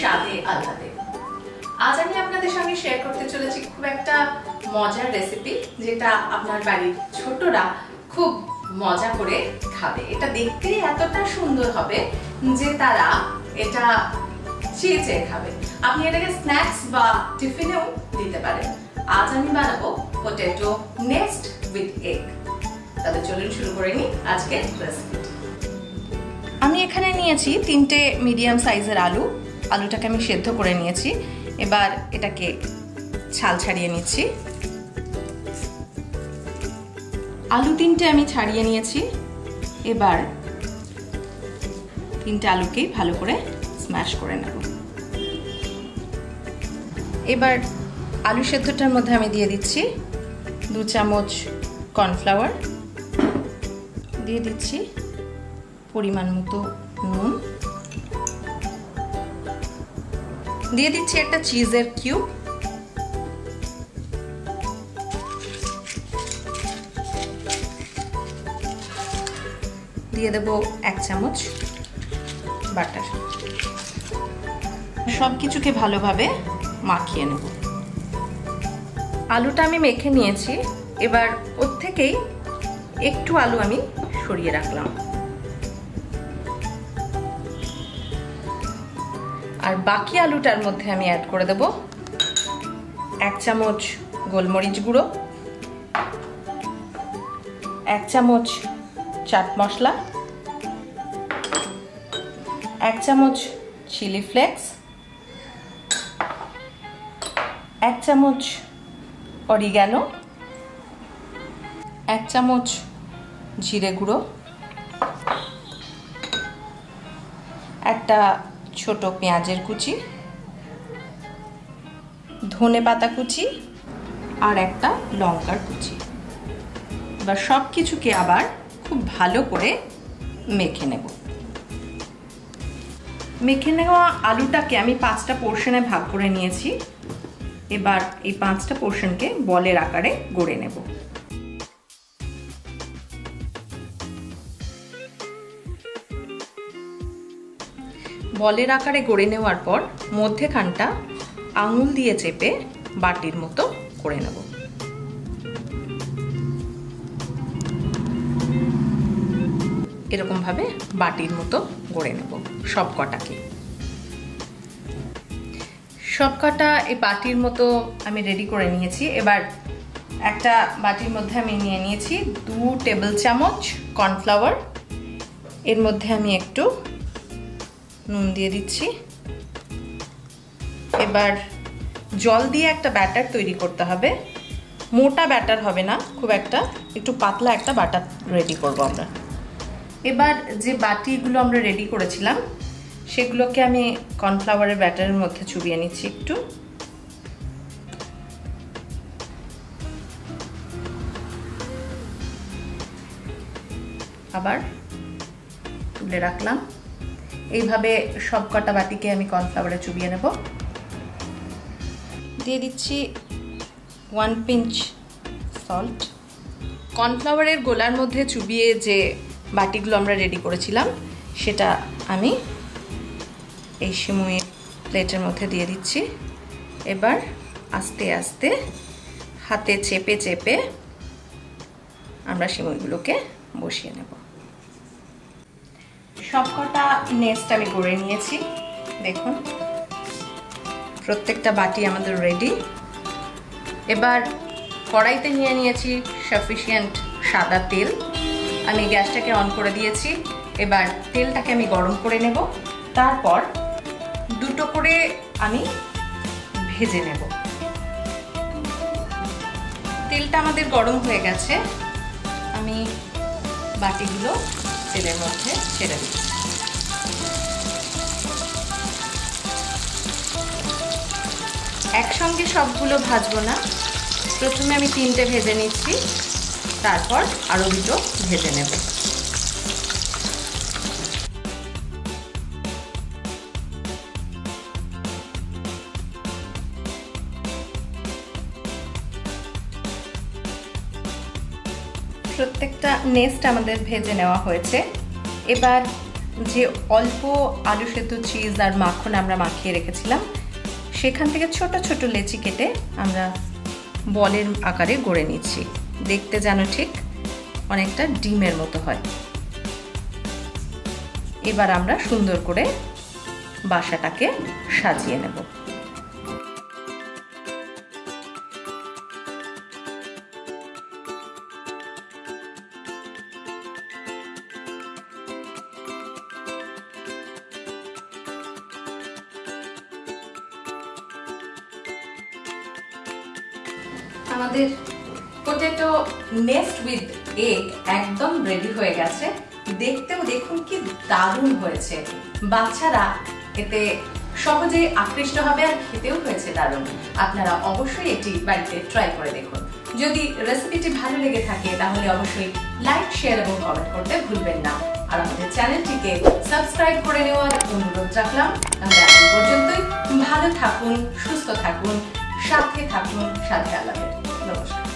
স্বাদে আহ্লাদে। আজ আমি আপনাদের সঙ্গে শেয়ার করতে চলেছি খুব একটা মজার রেসিপি, যেটা আপনার বাড়ির ছোটরা খুব মজা করে খাবে। এটা দেখতে এতটা সুন্দর হবে যে তারা এটা চেয়ে চেয়ে খাবে। আপনি এটাকে স্ন্যাক্স বা টিফিনেও দিতে পারেন। আজ আমি বানাবো পটেটো নেস্ট উইথ এগ। তাহলে চলুন শুরু করে নিই আজকের রেসিপি। আমি এখানে নিয়েছি 3টে মিডিয়াম সাইজের আলু। আলুটাকে আমি সেদ্ধ করে নিয়েছি, এবার এটাকে ছাল ছাড়িয়ে নিচ্ছি। আলু 3টে আমি ছাড়িয়ে নিয়েছি, এবার 3টে আলুকেই ভালো করে স্ম্যাশ করে নেব। এবার আলু সেদ্ধটার মধ্যে আমি দিয়ে দিচ্ছি 2 চামচ কর্নফ্লাওয়ার, দিয়ে দিচ্ছি পরিমাণ মতো নুন, দিয়ে দিচ্ছি একটা চিজের কিউব, দিয়ে দেব 1 চামচ বাটার। সব কিছুকে ভালোভাবে মাখিয়ে নেব। আলুটা আমি মেখে নিয়েছি, এবার ওর থেকেই একটু আলু আমি সরিয়ে রাখলাম, আর বাকি আলুটার মধ্যে আমি অ্যাড করে দেব 1 চামচ গোলমরিচ গুঁড়ো, 1 চামচ চাট মশলা, 1 চামচ চিলি ফ্লেক্স, 1 চামচ অরিগ্যানো, 1 চামচ জিরে গুঁড়ো, একটা ছোট পেঁয়াজের কুচি, ধনে পাতা কুচি, আর একটা লঙ্কার কুচি। এবার সব কিছুকে আবার খুব ভালো করে মেখে নেব। মেখে নেওয়া আলুটাকে আমি 5টা পোর্শনে ভাগ করে নিয়েছি। এবার এই 5টা পোর্শনকে বলের আকারে গড়ে নেব। বলের আকারে গড়ে নেওয়ার পর মধ্যেখানটা আঙুল দিয়ে চেপে বাটির মতো করে নেব। এরকম ভাবে বাটির মতো গড়ে নেব সবকটাকে। সবকটা এই বাটির মতো আমি রেডি করে নিয়েছি। এবার একটা বাটির মধ্যে আমি নিয়ে নিয়েছি 2 টেবিল চামচ কর্নফ্লাওয়ার। এর মধ্যে আমি একটু নুন দিয়ে দিচ্ছি। এবার জল দিয়ে একটা ব্যাটার তৈরি করতে হবে। মোটা ব্যাটার হবে না, খুব একটা একটু পাতলা একটা ব্যাটার রেডি করব আমরা। এবার যে বাটিগুলো আমরা রেডি করেছিলাম সেগুলোকে আমি কর্নফ্লাওয়ারের ব্যাটারের মধ্যে চুবিয়ে নিচ্ছি একটু। আবার তুলে রাখলাম। এইভাবে সব কটা বাটিকে আমি কর্নফ্লাওয়ারে চুবিয়ে নেব। দিয়ে দিচ্ছি 1 পিঞ্চ সল্ট। কর্নফ্লাওয়ারের গোলার মধ্যে চুবিয়ে যে বাটিগুলো আমরা রেডি করেছিলাম সেটা আমি এই সিমুই প্লেটের মধ্যে দিয়ে দিচ্ছি। এবার আস্তে আস্তে হাতে চেপে চেপে আমরা সিমুইগুলোকে বসিয়ে নেব। সবকটা নেস্ট আমি করে নিয়েছি। দেখুন, প্রত্যেকটা বাটি আমাদের রেডি। এবার কড়াইতে নিয়ে নিয়েছি সাফিসিয়েন্ট সাদা তেল। আমি গ্যাসটাকে অন করে দিয়েছি। এবার তেলটাকে আমি গরম করে নেব, তারপর 2টো করে আমি ভেজে নেব। তেলটা আমাদের গরম হয়ে গেছে। আমি বাটিগুলো তেলের মধ্যে ছেড়ে দিচ্ছি। একসঙ্গে সবগুলো ভাজবো না, প্রথমে আমি 3টে ভেজে নিচ্ছি, তারপর আরও 2টো ভেজে নেব। প্রত্যেকটা নেস্ট আমাদের ভেজে নেওয়া হয়েছে। এবার যে অল্প আলু সেদ্ধ চিজ আর মাখন আমরা মাখিয়ে রেখেছিলাম সেখান থেকে ছোট ছোট লেচি কেটে আমরা বলের আকারে গড়ে নিচ্ছি। দেখতে যেন ঠিক অনেকটা ডিমের মতো হয়। এবার আমরা সুন্দর করে বাসাটাকে সাজিয়ে নেব। আমাদের পটেটো নেস্ট উইথ এগ একদম রেডি হয়ে গেছে। দেখতেও দেখুন কি দারুণ হয়েছে, বাচ্চারা এতে সহজে আকৃষ্ট হবে আর খেতেও হয়েছে দারুণ। আপনারা অবশ্যই এটি বাড়িতে ট্রাই করে দেখুন। যদি রেসিপিটি ভালো লেগে থাকে তাহলে অবশ্যই লাইক, শেয়ার এবং কমেন্ট করতে ভুলবেন না। আর আমাদের চ্যানেলটিকে সাবস্ক্রাইব করে নেওয়ার অনুরোধ রাখলাম। তাহলে এখন পর্যন্তই, ভালো থাকুন, সুস্থ থাকুন, সাথে থাকুন, সাথে আহ্লাদের। নমস্কার।